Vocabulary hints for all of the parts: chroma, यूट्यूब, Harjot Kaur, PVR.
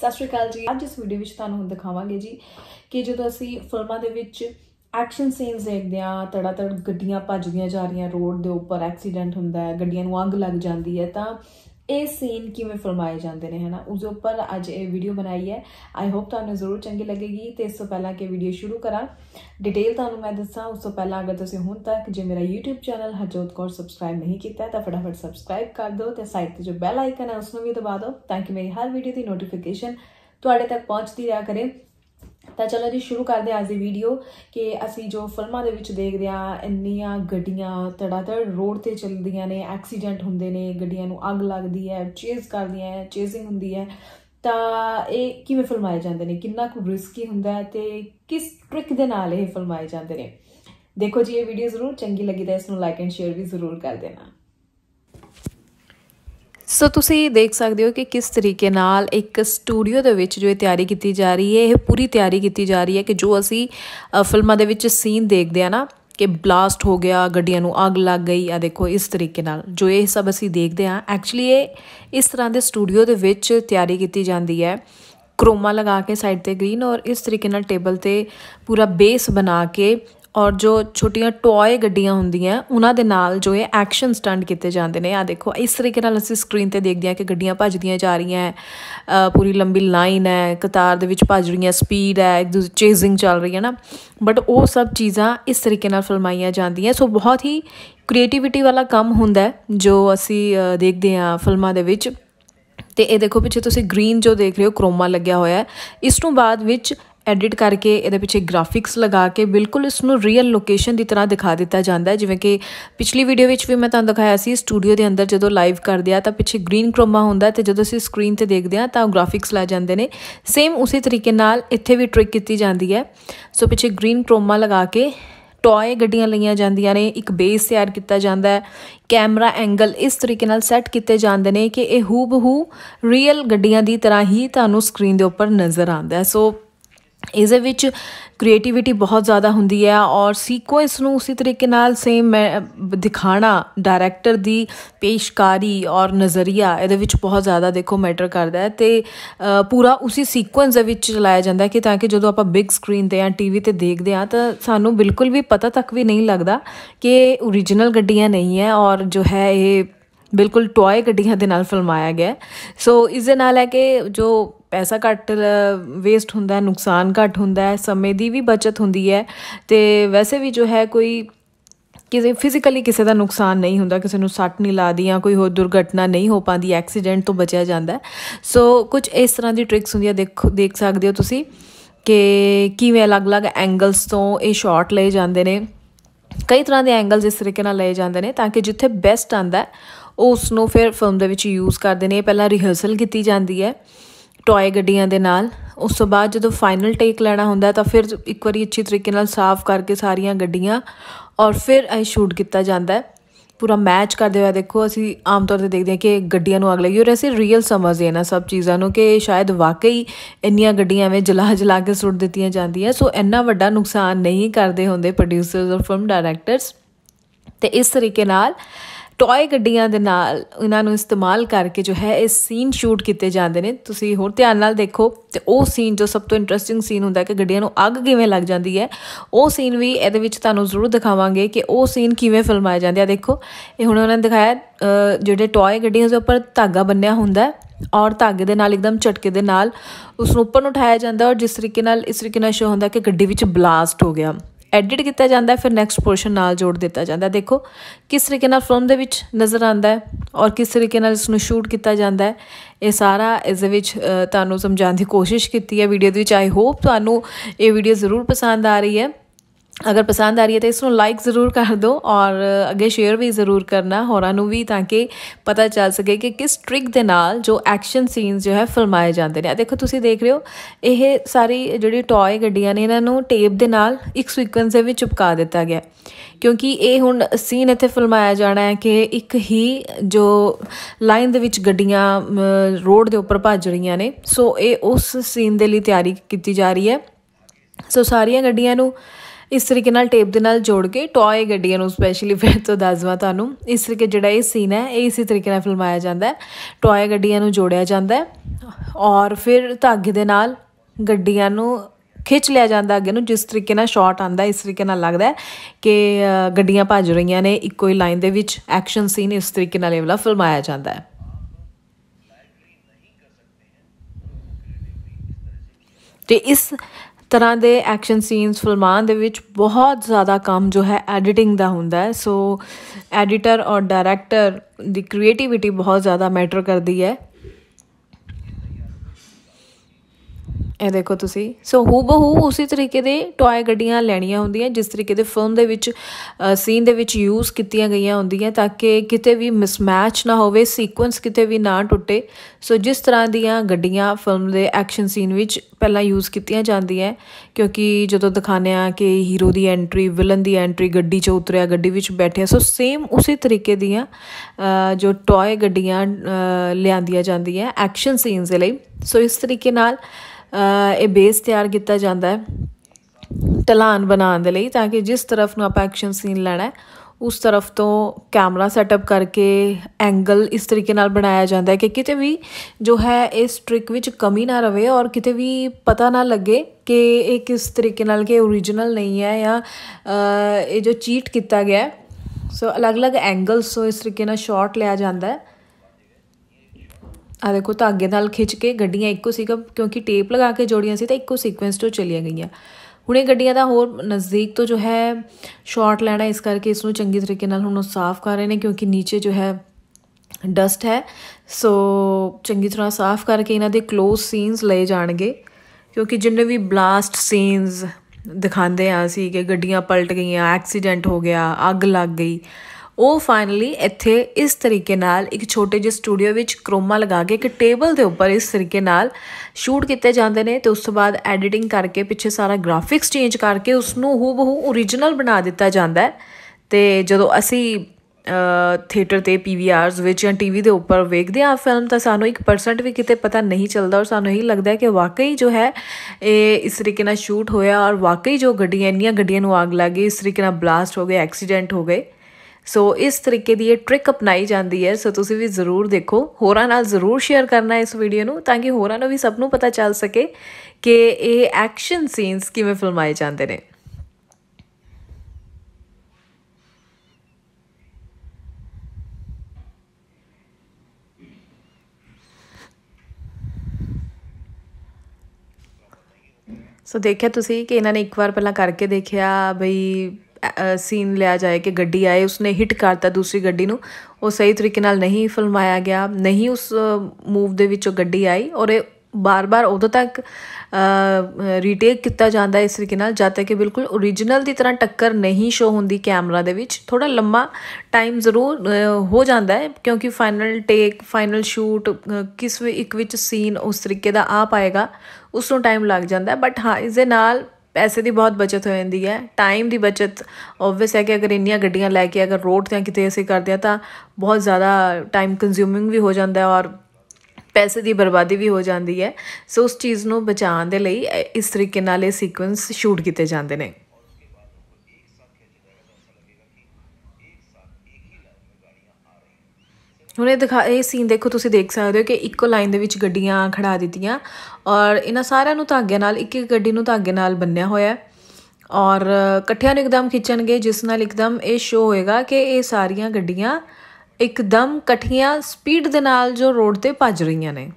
सत श्री अकाल जी। अज इस वीडियो तुहानूं दिखावांगे जी कि जो असीं फिल्मां दे विच एक्शन सीन्स देखते हैं, धड़ाधड़ गड्डियां भजदियां जा रही रोड के उपर, एक्सीडेंट होंदा है, गड्डियां नूं अग लग जाती है, तो ये सीन किवें फिल्माए जाते हैं, है ना, उस उपर अज ये वीडियो बनाई है। आई होप तुहानूं जरूर चंगी लगेगी। तो इस तो पहला कि वीडियो शुरू करा, डिटेल तुहानूं मैं दसा, उस तो पहला अगर तुसीं हुण तक जो मेरा यूट्यूब channel Harjot Kaur subscribe नहीं किया तो फटाफट सबसक्राइब कर दो, तो साइड पर जो बैल आइकन है उसमें भी दबा दो ताकि मेरी हर वीडियो की नोटिफिकेशन तुहाडे तक पहुँचती रहा करे। तो चलो जी शुरू करते हैं अज की वीडियो कि असी जो फिल्मों के विच देखते हैं इन्नियां गड्डियां धड़ाधड़ रोड पर चलदियां ने, एक्सीडेंट होंदे ने, गड्डियां नूं अग लगदी है, चेज़ करदियां है, चेजिंग होंदी है, तो ये किवें फिल्माए जाते हैं, कितना कुछ रिस्की हुंदा है ते किस ट्रिक दे नाल ये फिल्माए जाते हैं। देखो जी ये वीडियो जरूर चंगी लगी तो इसनूं लाइक एंड शेयर भी जरूर कर देना। सो तुसीं देख सकते हो कि किस तरीके नाल एक स्टूडियो दे विच जो तैयारी की जा रही है, यह पूरी तैयारी की जा रही है कि जो असी फिल्मां दे विच सीन देखते हैं ना कि ब्लास्ट हो गया, गड्डियां नूं अग लग गई, या देखो इस तरीके नाल जो ये सब असी देखते हैं, एक्चुअली ये इस तरह के स्टूडियो दे विच तैयारी की जाती है, क्रोमा लगा के साइड पर ग्रीन, और इस तरीके नाल टेबल ते पूरा बेस बना के, और जो छोटियां टॉय गड्डियां होंदियां उन्हां दे नाल जो है एक्शन स्टंट किए जाते हैं। आ देखो इस तरीके नाल असीं स्क्रीन ते देखदे हां कि गड्डियां भजदियां जा रही हैं, पूरी लंबी लाइन है, कतार दे विच भज रही हैं, स्पीड है, एक दूसरे चेजिंग चल रही है ना, बट वो सब चीज़ां इस तरीके नाल फिल्माइयां जांदियां। सो बहुत ही क्रिएटिविटी वाला काम हुंदा है जो असीं देखदे हां फिल्मां दे विच। ते ये देखो पिछे तुसीं ग्रीन जो देख रहे हो क्रोमा लग्या होया है, इस तों बाद विच एडिट करके ये पिछे ग्राफिक्स लगा के बिल्कुल इसनूं रियल लोकेशन की तरह दिखा दिता जाता है। जिवें कि पिछली वीडियो में भी मैं तुहानूं दिखाया सी, स्टूडियो के अंदर जो लाइव करते हैं तो पिछे ग्रीन क्रोमा होंदा, तो जो असीं स्क्रीन ते देखते हैं तो ग्राफिक्स ला जाते हैं, सेम उसी तरीके नाल इत्थे भी ट्रिक की जाती है। सो पिछे ग्रीन क्रोमा लगा के टॉय गड्डियां लईयां जांदियां ने, एक बेस तैयार किया जाता है, कैमरा एंगल इस तरीके नाल सैट किए जाते हैं कि यह हूबहू रियल गड्डियां दी तरह ही तुहानूं स्क्रीन के उपर नज़र आता है। सो इस विच क्रिएटिविटी बहुत ज़्यादा होंदी है, और सीक्वेंस नूं उसी तरीके नाल सेम दिखाना डायरैक्टर दी पेशकारी और नज़रिया इहदे विच बहुत ज़्यादा देखो मैटर करता है, तो पूरा उसी सीक्वेंस दे विच चलाया जाता है कि ताकि जो आप बिग स्क्रीन ते या टीवी ते देखते हैं तो सानू बिल्कुल भी पता तक भी नहीं लगता कि ओरिजिनल गड्डियां नहीं है, और जो है ये बिल्कुल टॉय गड्डियां दे नाल फिल्माया गया। सो इस दे नाल है कि जो पैसा घट वेस्ट होंदा है, नुकसान घट होंदा है, समय की भी बचत होंदी है, तो वैसे भी जो है कोई किसी फिजिकली किसी का नुकसान नहीं होंदा, किसी नूं सट नहीं लगदी, कोई होर दुर्घटना नहीं हो पाती, एक्सीडेंट तो बचा जाता है। सो कुछ इस तरह की ट्रिक्स होंदियां, देखो देख सकते हो तुसीं कि किवें अलग अलग एंगल्स तो ये शॉट लए जाते हैं, कई तरह के एंगल्स इस तरीके नाल लए जाते हैं ताकि जिथे बेस्ट आंदा है वो उसनूं फिर फिल्म दे विच यूज़ करते हैं। पहला रिहर्सल की जाती है टॉय गड्डियां दे नाल, उस तो बाद जो फाइनल टेक लेना होंदा तो फिर एक बार अच्छी तरीके नाल साफ करके सारिया गड्डियां और फिर शूट किया जाता है, पूरा मैच करते हुए। देखो असी आम तौर पर देखते हैं कि गड्डियां नूं अग लगी, और ऐसे रियल समझते हैं सब चीज़ों को कि शायद वाकई इन्नियां गड्डियां में जला जला के सुट दित्तियां जांदियां। सो इन्ना वड्डा नुकसान नहीं करते होंदे प्रोड्यूसर्स और फिल्म डायरैक्टर्स, तो इस तरीके नाल टॉय गड्डियां दे नाल इन्हां नूं इस्तेमाल करके जो है इस सीन शूट किए जाते हैं। तुसीं होर ध्यान नाल देखो तो वो सीन जो सब तो इंट्रस्टिंग सीन होंदा है कि गड्डियां नूं अग किवें लग जाती है, वो सीन भी इहदे विच तुहानूं जरूर दिखावांगे कि वो सीन किवें फिल्माया जाता है। देखो ये हुण उन्होंने दिखाया जिहड़े टॉय गड्डियां दे उपर धागा बन्निया होंदा है, और धागे दे नाल एकदम झटके दे नाल उसनूं उपर उठाया जाता है, और जिस तरीके नाल इस तरीके नाल शो होंदा कि गड्डी विच ब्लास्ट हो गया, एडिट किया जाता है, फिर नैक्सट पोर्शन नाल जोड़ दिता जाता है। देखो किस तरीके नाल फिल्म दे विच नज़र आता है और किस तरीके नाल इसनूं शूट किया जाता है, ये सारा इस दे विच तुहानूं समझाने की कोशिश की है video they which. I hope तुहानूं ये वीडियो जरूर पसंद आ रही है, अगर पसंद आ रही है तो इसनूं लाइक ज़रूर कर दो और अगे शेयर भी जरूर करना होरां नूं भी, ताकि पता चल सके कि किस ट्रिक दे नाल जो एक्शन सीन्स जो है फिल्माए जाते हैं। देखो तुसीं देख रहे हो ये सारी जिहड़ी टॉय गड्डियां ने इन्हां नूं टेप दे नाल एक सीक्वेंस दे विच चिपका दिता गया, क्योंकि ये हुण सीन इत्थे फिल्माया जाना है कि एक ही जो लाइन दे विच गड्डियां रोड दे उपर भज रहीआं ने। सो ये उस सीन दे लई तैयारी कीती जा रही है। सो सारियां गड्डियां नूं इस तरीके नाल टेप दे नाल जोड़ के टॉय गड्डियां नू स्पैशली मैं तो दसवां तुहानू इस तरीके जिहड़ा ये सीन है ये इसी तरीके नाल फिल्माया जांदा है। टॉय गड्डियां नू जोड़िया जांदा है और फिर धागे दे नाल गड्डियां नू खिंच लिया जाता अगे नू, जिस तरीके नाल शॉट आंदा इस तरीके नाल लगता है कि गड्डियां भज रही ने इक्को ही लाइन दे विच एक्शन सीन इस तरीके नाल वाला फिल्माया जाता है। तो इस तरह के एक्शन सीन्स फिल्मां दे विच बहुत ज़्यादा काम जो है एडिटिंग दा हुंदा है। सो एडिटर और डायरैक्टर दी क्रिएटिविटी बहुत ज़्यादा मैटर करती है। ये देखो तुसी सो हूबहू उसी तरीके दे टॉय गड्डियां लैनियां होंदियां जिस तरीके दे फिल्म दे विच सीन दे विच यूज़ कीतियां गईयां होंदियां ताकि किते भी मिसमैच ना होवे, सीक्वेंस किते भी ना टुटे। सो जिस तरह दियां गड्डियां फिल्म दे एक्शन सीन विच पहला यूज़ कीतियां जांदियां क्योंकि जदों दिखाने आ कि हीरो दी एंट्री, विलन दी एंट्री, गड्डी च उतरिया, गड्डी विच बैठे, सो सेम उसी तरीके दियां जो टॉय गड्डियां लियांदियां जांदियां एक्शन सीन्स दे लई। सो इस तरीके नाल ये बेस तैयार किया जाता है ढलान बनाने के लिए ताकि जिस तरफ न आप एक्शन सीन लेना है उस तरफ तो कैमरा सैटअप करके एंगल इस तरीके नाल बनाया जाता है कि किते भी जो है इस ट्रिक विच कमी ना रहे और किते भी पता ना लगे कि ये किस तरीके नाल के ओरिजिनल नहीं है या ये जो चीट किया गया है। सो अलग अलग एंगल्स तो इस तरीके नाल शॉट लिया जाता है। आ देखो धागे नाल खिंच के गड्डियां इक्को सीक्वेंस क्योंकि टेप लगा के जोड़ियां सी तो इक्को सीक्वेंस तो चलिया गईयां। हुणे गड्डियां दा होर नज़दीक तो जो है शॉट लेना इस करके इसनूं चंगी तरीके नाल हुण साफ कर रहे हैं क्योंकि नीचे जो है डस्ट है। सो चंगी तरह साफ करके इन्हां दे क्लोज सीन्स ले जाणगे क्योंकि जिन्ने भी ब्लास्ट सीन्स दिखाते हैं असीं कि गड्डियां पलट गई, एक्सीडेंट हो गया, अग लग गई, वो फाइनली इत्थे इस तरीके नाल एक छोटे जे स्टूडियो विच क्रोमा लगा के एक टेबल के उपर इस तरीके नाल शूट किए जाते हैं। तो उस तो बाद एडिटिंग करके पिछे सारा ग्राफिक्स चेंज करके उसनू हूबहू ओरिजिनल बना दिता जाता है। तो जदों असी थिएटर ते PVRs विच या टीवी के उपर वेखते हाँ फिल्म तो सानू 1% भी किते पता नहीं चलता और सानू यही लगता है कि वाकई जो है ये इस तरीके नाल शूट होया और वाकई जो गड्डियां इन्नियां गड्डियां नू आग लग गई, इस तरीके नाल ब्लास्ट हो गए, एक्सीडेंट हो गए। सो इस तरीके की ये ट्रिक अपनाई जाती है। सो तुसी भी जरूर देखो, होरां नाल जरूर शेयर करना है इस वीडियो नू ताकि होरां नू भी सबनों पता चल सके कि ये एक्शन सीन्स किवें फिल्माए जाते हैं। सो देखिया तुसी कि इन्होंने एक बार पहला करके देखिया बई सीन लिया जाए कि गड्डी आए उसने हिट करता दूसरी गड्डी नू, वो सही तरीके नाल नहीं फिल्माया गया, नहीं उस मूव दे विचों गड्डी आई और बार बार उदों तक रीटेक किया जाता है इस तरीके नाल जद तक कि बिल्कुल ओरिजिनल की तरह टक्कर नहीं शो होंदी कैमरा दे विच। थोड़ा लंबा टाइम जरूर हो जाता है क्योंकि फाइनल टेक, फाइनल शूट किस भी एक विच सीन उस तरीके का आ पाएगा उसनों टाइम लग जाता है। बट हाँ, इस पैसे की बहुत बचत हो जाती है, टाइम की बचत ऑबवियस है कि अगर इन्नियां गड्डियां लैके अगर रोड ते कितें असीं करदे आ तो बहुत ज़्यादा टाइम कंज्यूमिंग भी हो जाता है और पैसे की बर्बादी भी हो जाती है। सो उस चीज़ को बचाने के लिए इस तरीके नाल ये सीक्वेंस शूट किए जाते हैं। हुणे दिखा ये सीन देखो, तुसी देख सकते हो कि इक्को लाइन दे विच गड्डियां खड़ा दित्तियां और इन्हां सारियां नूं धागे नाल एक एक गड्डी नूं धागे नाल बन्निया होया और कट्ठियां नूं एकदम खिंचणगे जिस नाल एकदम ये शो होएगा कि ये सारियां गड्डियां एकदम कट्ठियां स्पीड दे नाल जो रोड ते भज रहीआं ने।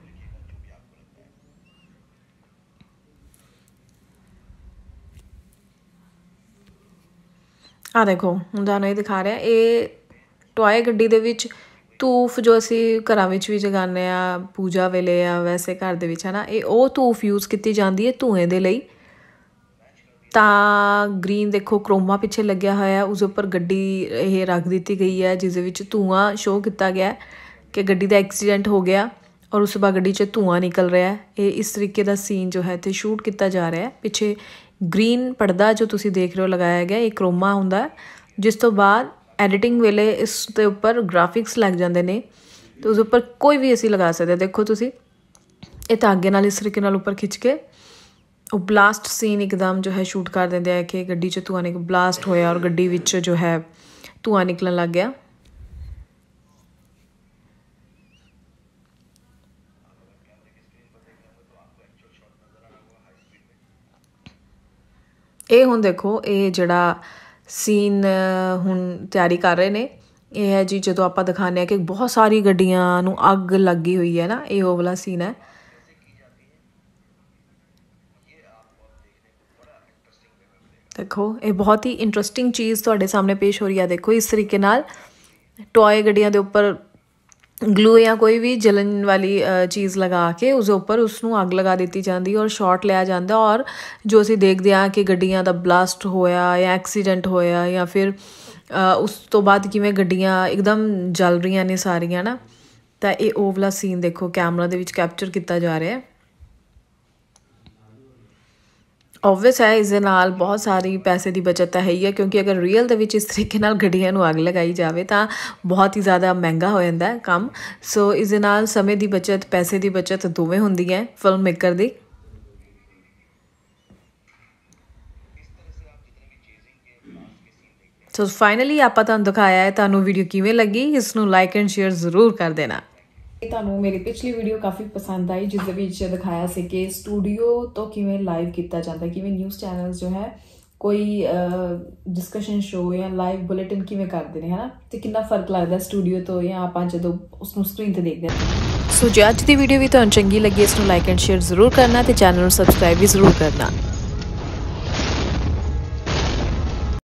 आ देखो हुण तुहानूं दिखा रहा ये टॉय गड्डी दे विच धूफ जो असी घरां विच भी जगाने आ पूजा वेले आ वैसे घर दे विच है ना, ये वो धूफ यूज़ की जाती है धुएं दे लई। तां ग्रीन देखो क्रोमा पिछे लग्या होया उस उपर गड्डी ये रख दी गई है जिस विच धुआं शो किया गया कि गड्डी दा एक्सीडेंट हो गया और उस बाद गड्डी च धुआं निकल रहा है। ये इस तरीके का सीन जो है तो शूट किया जा रहा है। पिछे ग्रीन पर्दा जो तुसी देख रहे हो लगाया गया ये क्रोमा हुंदा है जिस तो बाद एडिटिंग वेले इस दे उपर ग्राफिक्स लग जाते हैं। तो उस उपर कोई भी असी लगा सकते। देखो तुसी ये धागे नाल इस तरीके नाल उपर खिंच के वो ब्लास्ट सीन एकदम जो है शूट कर देंदे है कि गड्डी च धुआं ब्लास्ट होया और गड्डी विच जो है धुआं निकलन लग गया। ये हुण देखो ये जड़ा सीन हुण तैयारी कर रहे ने, यह है जी जो आप दिखाने कि बहुत सारी गड्डियां नूं अग लगी हुई है ना, ये वाला सीन है। देखो ये बहुत ही इंटरेस्टिंग चीज़ तुहाडे सामने पेश हो रही है। देखो इस तरीके नाल टॉय गड्डियां दे उपर ग्लू या कोई भी जलन वाली चीज़ लगा के उसके उपर उसनू अग लगा दी जाती और शॉट लिया जाता, और जो असीं देखते हैं कि गड्डियां दा ब्लास्ट होया या एक्सीडेंट होया या फिर उस तो बाद किवें गड्डियां एकदम जल रही ने सारियां ना, तो ये ओह वाला सीन देखो कैमरा दे विच कैप्चर किया जा रहा है। ऑबवियस है इस बहुत सारी पैसे की बचत तो है ही है, क्योंकि अगर रियल दे विच इस तरीके नाल गड्डियां नूं अग लगाई जाए तो बहुत ही ज़्यादा महंगा हो जाता है काम। सो इस समय की बचत, पैसे की बचत दोवें होंदी है फिल्म मेकर दी। सो फाइनली आपां तुहानूं दिखाया है, तुहानूं वीडियो किवें लगी इसनूं लाइक एंड शेयर जरूर कर देना। तुहानूं मेरी पिछली वीडियो काफ़ी पसंद आई जिस विच दिखाया सी कि स्टूडियो तो किवें लाइव किया जाता है, किवें न्यूज़ चैनल्स जो है कोई डिस्कशन शो या लाइव बुलेटिन किवें करते हैं, है ना, तो कितना फर्क लगता है स्टूडियो तो या आप जो उसको स्क्रीन पर देखते हैं। सो जो अज की वीडियो भी तुहानूं चंगी लगी इसनूं लाइक एंड शेयर जरूर करना, तो चैनल सबसक्राइब भी जरूर करना।